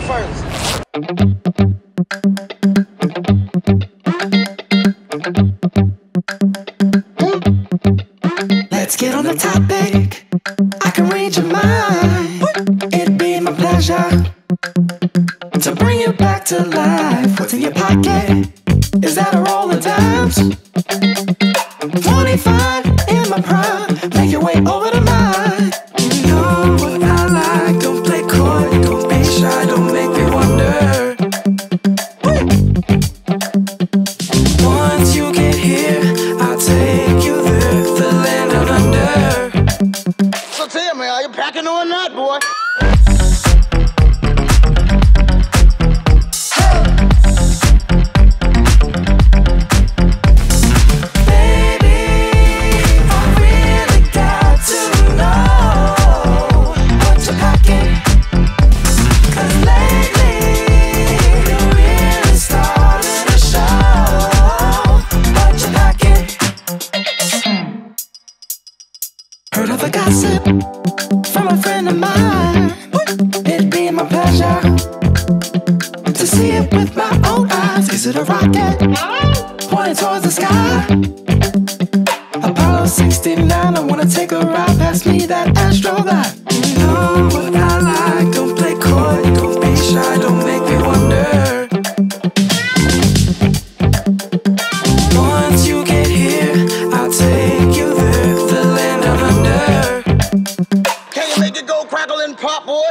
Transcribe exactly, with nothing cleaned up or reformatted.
playing first. Let's get on the topic. I can read your mind. It'd be my pleasure to bring you back to life. What's in your pocket? Is that a roll of dimes? twenty-five in my prime. Make your way over to mine. You know what I like. Don't play coy, don't be shy, don't make me wonder. Once you get here, I'll take you there, the land out under. So tell me, are you packing or not, boy? Heard of a gossip from a friend of mine. It'd be my pleasure to see it with my own eyes. Is it a rocket pointing towards the sky? Apollo sixty-nine, I wanna take a ride. Pass me that astrolabe. You know what I like. Don't play coy, don't be shy, don't make me wonder. Once you get here, I'll take you there. Can you make it go crackle and pop, boy?